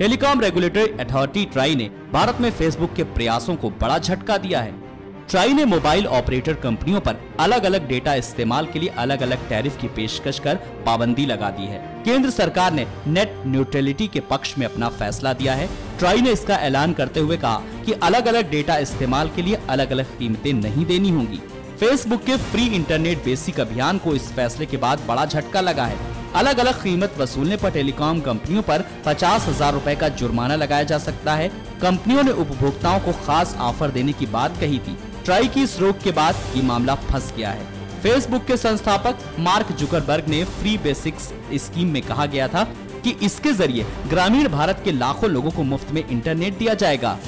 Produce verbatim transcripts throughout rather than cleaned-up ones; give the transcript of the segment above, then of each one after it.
Telecom regulatory authority try ने भारत में Facebook के प्रयासों को बड़ा झटका दिया है। ट्राई ने मोबाइल ऑपरेटर कंपनियों पर अलग अलग डेटा इस्तेमाल के लिए अलग अलग टैरिफ की पेशकश कर पाबंदी लगा दी है। केंद्र सरकार ने नेट न्यूट्रलिटी के पक्ष में अपना फैसला दिया है। ट्राई ने इसका ऐलान करते हुए कहा कि अलग अलग डेटा इस्तेमाल के लिए अलग अलग कीमतें नहीं देनी होंगी। फेसबुक के फ्री इंटरनेट बेसिक अभियान को इस फैसले के बाद बड़ा झटका लगा है। अलग अलग कीमत वसूलने पर टेलीकॉम कंपनियों पर पचास हजार रूपए का जुर्माना लगाया जा सकता है। कंपनियों ने उपभोक्ताओं को खास ऑफर देने की बात कही थी। ट्राई की इस रोक के बाद ये मामला फंस गया है। फेसबुक के संस्थापक मार्क जुकरबर्ग ने फ्री बेसिक्स स्कीम में कहा गया था कि इसके जरिए ग्रामीण भारत के लाखों लोगों को मुफ्त में इंटरनेट दिया जाएगा।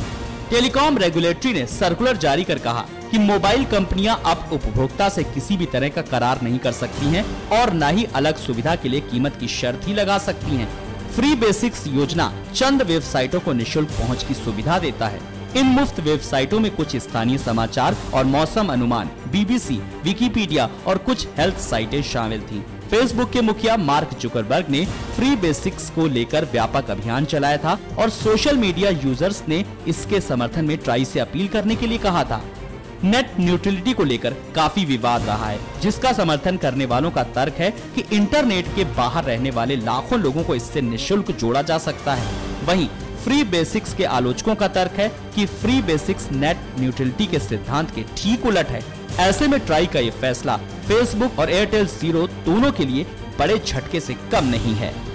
टेलीकॉम रेगुलेटरी ने सर्कुलर जारी कर कहा कि मोबाइल कंपनियां अब उपभोक्ता से किसी भी तरह का करार नहीं कर सकती हैं और न ही अलग सुविधा के लिए कीमत की शर्त ही लगा सकती हैं। फ्री बेसिक्स योजना चंद वेबसाइटों को निःशुल्क पहुँच की सुविधा देता है। इन मुफ्त वेबसाइटों में कुछ स्थानीय समाचार और मौसम अनुमान, बीबीसी, विकिपीडिया और कुछ हेल्थ साइटें शामिल थीं। फेसबुक के मुखिया मार्क जुकरबर्ग ने फ्री बेसिक्स को लेकर व्यापक अभियान चलाया था और सोशल मीडिया यूजर्स ने इसके समर्थन में ट्राई से अपील करने के लिए कहा था। नेट न्यूट्रलिटी को लेकर काफी विवाद रहा है, जिसका समर्थन करने वालों का तर्क है कि इंटरनेट के बाहर रहने वाले लाखों लोगों को इससे निःशुल्क जोड़ा जा सकता है। वहीं फ्री बेसिक्स के आलोचकों का तर्क है कि फ्री बेसिक्स नेट न्यूट्रलिटी के सिद्धांत के ठीक उलट है। ऐसे में ट्राई का ये फैसला फेसबुक और एयरटेल जीरो दोनों के लिए बड़े झटके से कम नहीं है।